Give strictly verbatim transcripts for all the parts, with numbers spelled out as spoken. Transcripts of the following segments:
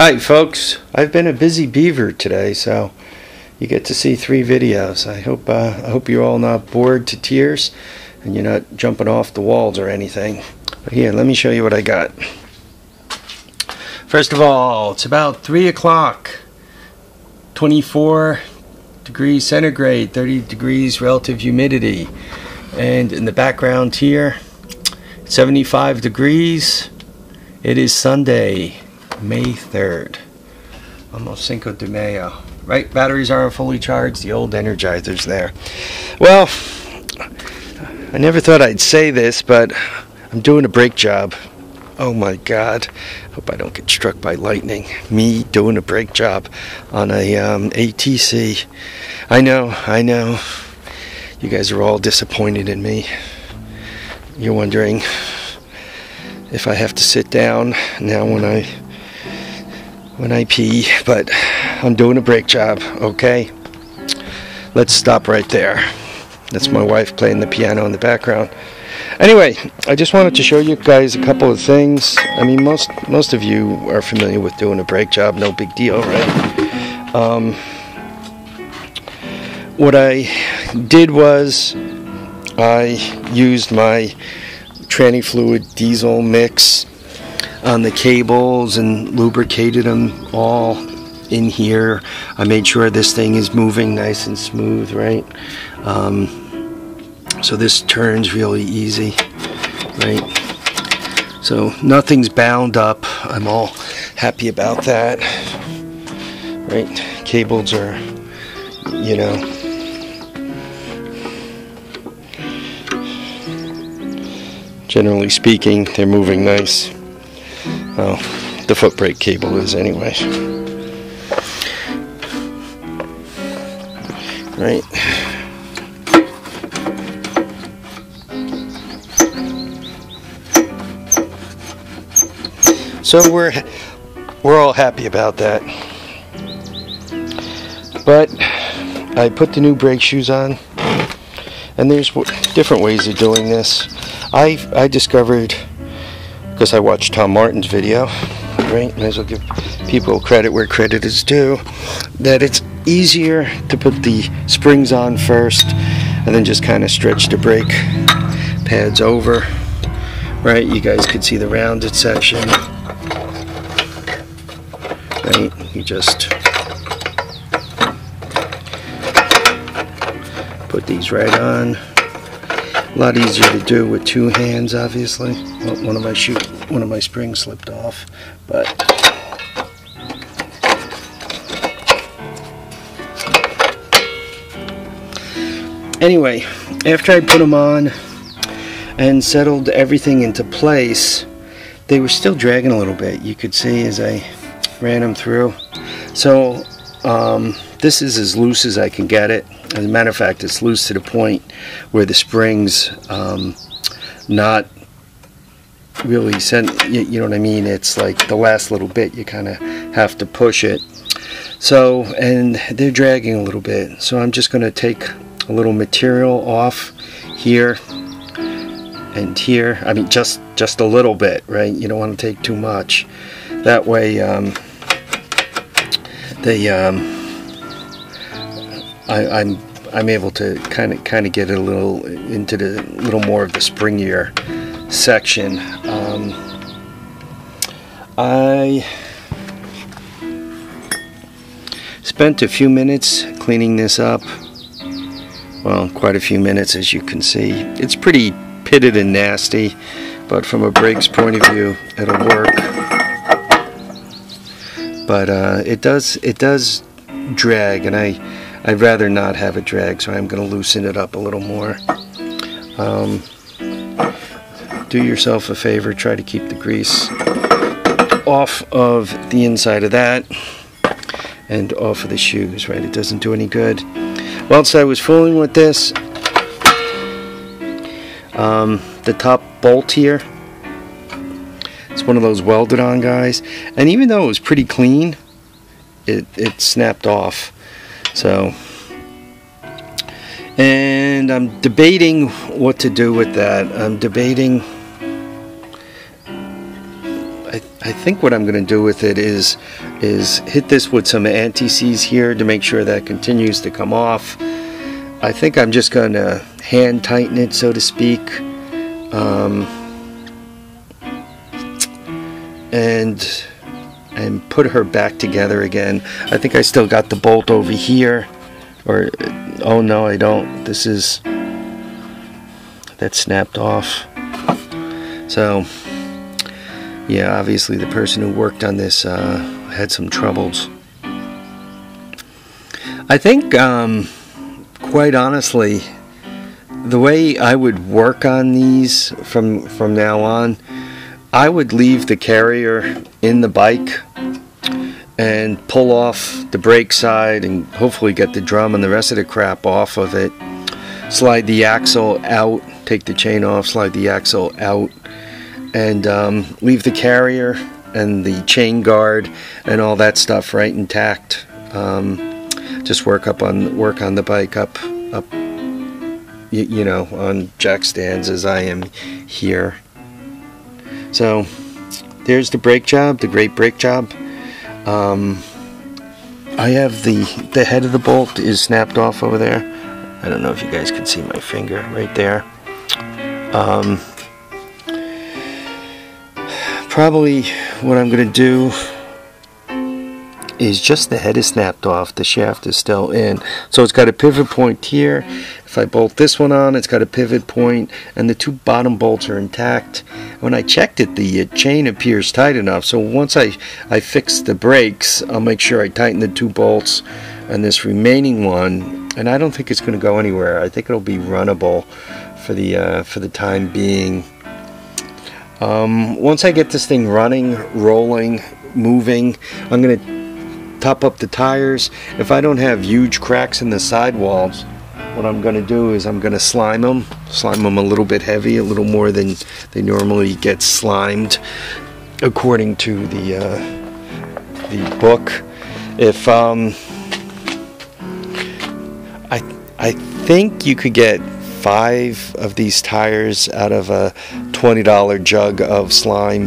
Hi folks, I've been a busy beaver today, so you get to see three videos. I hope uh, I hope you're all not bored to tears and you're not jumping off the walls or anything. But here, let me show you what I got. First of all, it's about three o'clock, twenty-four degrees centigrade, thirty degrees relative humidity. And in the background here, seventy-five degrees. It is Sunday, May third, almost Cinco de Mayo. Right, batteries are fully charged, the old Energizer's there. Well, I never thought I'd say this, but I'm doing a brake job. Oh my God, hope I don't get struck by lightning. Me doing a brake job on a um, A T C. I know, I know, you guys are all disappointed in me. You're wondering if I have to sit down now when I when I pee, but I'm doing a brake job, okay? Let's stop right there. That's my wife playing the piano in the background. Anyway, I just wanted to show you guys a couple of things. I mean, most most of you are familiar with doing a brake job, no big deal, right? Um, what I did was I used my tranny fluid diesel mix on the cables and lubricated them all in here. I made sure this thing is moving nice and smooth, right? Um, so this turns really easy, right? So nothing's bound up. I'm all happy about that, right? Cables are, you know, generally speaking, they're moving nice. Well, the foot brake cable is anyway. Right. So we're we're all happy about that. But I put the new brake shoes on, and there's different ways of doing this. I I discovered, because I watched Tom Martin's video, right? Might as well give people credit where credit is due, that it's easier to put the springs on first and then just kind of stretch the brake pads over, right? You guys could see the rounded section, right? You just put these right on. A lot easier to do with two hands, obviously. Well, one of my shoot, one of my springs slipped off, but anyway, after I put them on and settled everything into place, they were still dragging a little bit. You could see as I ran them through. So um, this is as loose as I can get it. As a matter of fact, it's loose to the point where the springs um, not really sent, you, you know what I mean? It's like the last little bit, you kind of have to push it. So, and they're dragging a little bit. So I'm just going to take a little material off here and here. I mean, just, just a little bit, right? You don't want to take too much. That way, um, the... Um, I, I'm I'm able to kind of kind of get a little into the little more of the springier section. Um, I spent a few minutes cleaning this up. Well, quite a few minutes, as you can see. It's pretty pitted and nasty, but from a brake's point of view, it'll work. But uh, it does it does drag, and I. I'd rather not have it drag, so I'm going to loosen it up a little more. Um, do yourself a favor, try to keep the grease off of the inside of that and off of the shoes, right? It doesn't do any good. Whilst I was fooling with this, um, the top bolt here, it's one of those welded on guys, and even though it was pretty clean, it, it snapped off. So, and I'm debating what to do with that. I'm debating, I I think what I'm going to do with it is is hit this with some anti-seize here to make sure that continues to come off. I think I'm just going to hand tighten it, so to speak, um, and and put her back together again. I think I still got the bolt over here, or oh no, I don't. This is that snapped off. So. Yeah, obviously the person who worked on this uh, had some troubles. I think, um, quite honestly, the way I would work on these from, from now on, I would leave the carrier in the bike and pull off the brake side and hopefully get the drum and the rest of the crap off of it. Slide the axle out, take the chain off, slide the axle out, and um, leave the carrier and the chain guard and all that stuff right intact. Um, just work up on work on the bike up up you, you know, on jack stands as I am here. So there's the brake job, the great brake job. Um, I have the the head of the bolt is snapped off over there. I don't know if you guys can see my finger right there. Um, Probably what I'm going to do is just the head is snapped off, the shaft is still in. So it's got a pivot point here. If I bolt this one on, it's got a pivot point, and the two bottom bolts are intact. When I checked it, the uh, chain appears tight enough. So once I, I fix the brakes, I'll make sure I tighten the two bolts and this remaining one. And I don't think it's going to go anywhere. I think it'll be runnable for the, uh, for the time being. Um, once I get this thing running, rolling, moving, I'm going to top up the tires. If I don't have huge cracks in the sidewalls, what I'm going to do is I'm going to slime them. Slime them a little bit heavy, a little more than they normally get slimed, according to the, uh, the book. If, um, I, I think you could get five of these tires out of a twenty dollar jug of slime,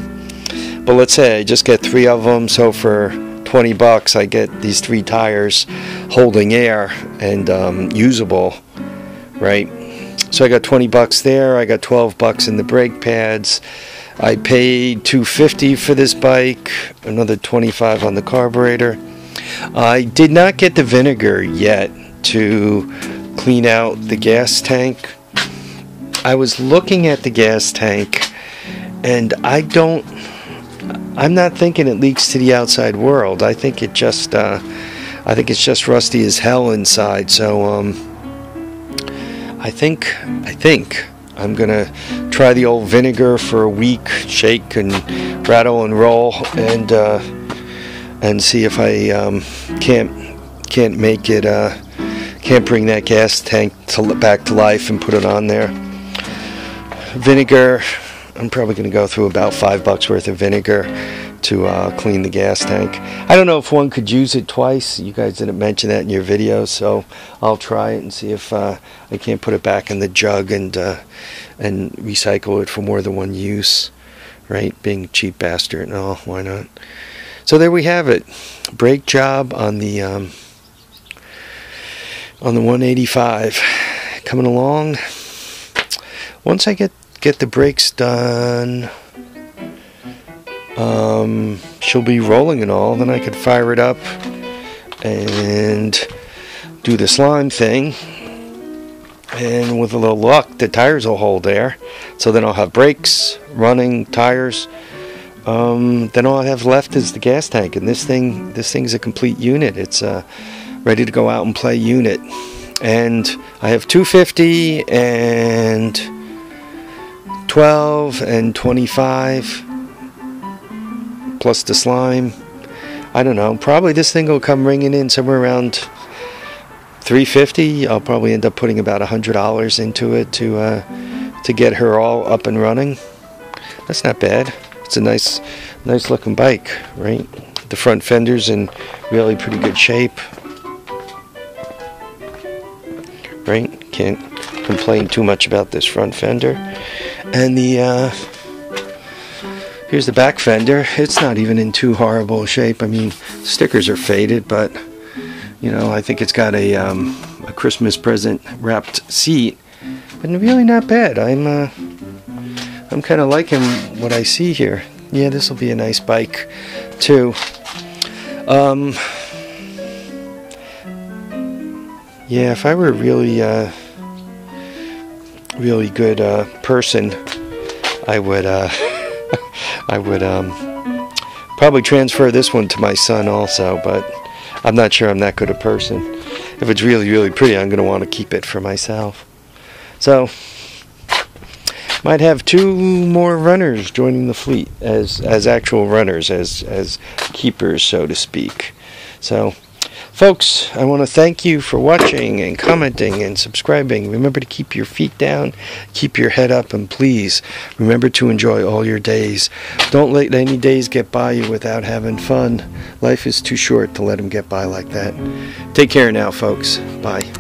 but let's say I just get three of them, so for twenty bucks I get these three tires holding air and um, usable, right? So I got twenty bucks there, I got twelve bucks in the brake pads, I paid two fifty for this bike, another twenty-five on the carburetor. I did not get the vinegar yet to clean out the gas tank. I was looking at the gas tank, and I don't I'm not thinking it leaks to the outside world. I think it just uh, I think it's just rusty as hell inside. So um, I think I think I'm gonna try the old vinegar for a week, shake and rattle and roll, and uh, and see if I um, can't can't make it uh, can't bring that gas tank to, back to life and put it on there. Vinegar, I'm probably going to go through about five bucks worth of vinegar to uh, clean the gas tank. I don't know if one could use it twice. You guys didn't mention that in your video, so I'll try it and see if uh, I can't put it back in the jug and uh, and recycle it for more than one use, right? Being a cheap bastard and all, why not? So there we have it. Brake job on the um, on the one eighty-five, coming along. Once I get get the brakes done, um, she'll be rolling and all. Then I could fire it up and do the slime thing, and with a little luck, the tires will hold there. So then I'll have brakes, running, tires. Um, then all I have left is the gas tank, and this thing this thing's a complete unit. It's a uh, ready to go out and play unit. And I have two fifty and twelve and twenty-five plus the slime. I don't know, probably this thing will come ringing in somewhere around three fifty. I'll probably end up putting about a hundred dollars into it to uh, to get her all up and running. That's not bad. It's a nice nice looking bike, right? The front fender's in really pretty good shape, right? Can't complain too much about this front fender, and the uh, Here's the back fender. It's not even in too horrible shape. I mean, stickers are faded, but you know, I think it's got a, um, a Christmas present wrapped seat, but really not bad. I'm uh, I'm kind of liking what I see here. Yeah, this will be a nice bike too. Um, yeah, if I were a really uh, really good uh, person, I would. Uh, I would um, probably transfer this one to my son also, but I'm not sure I'm that good a person. If it's really, really pretty, I'm going to want to keep it for myself. So, might have two more runners joining the fleet as, as actual runners, as, as keepers, so to speak. So, folks, I want to thank you for watching and commenting and subscribing. Remember to keep your feet down, keep your head up, and please remember to enjoy all your days. Don't let any days get by you without having fun. Life is too short to let them get by like that. Take care now, folks. Bye.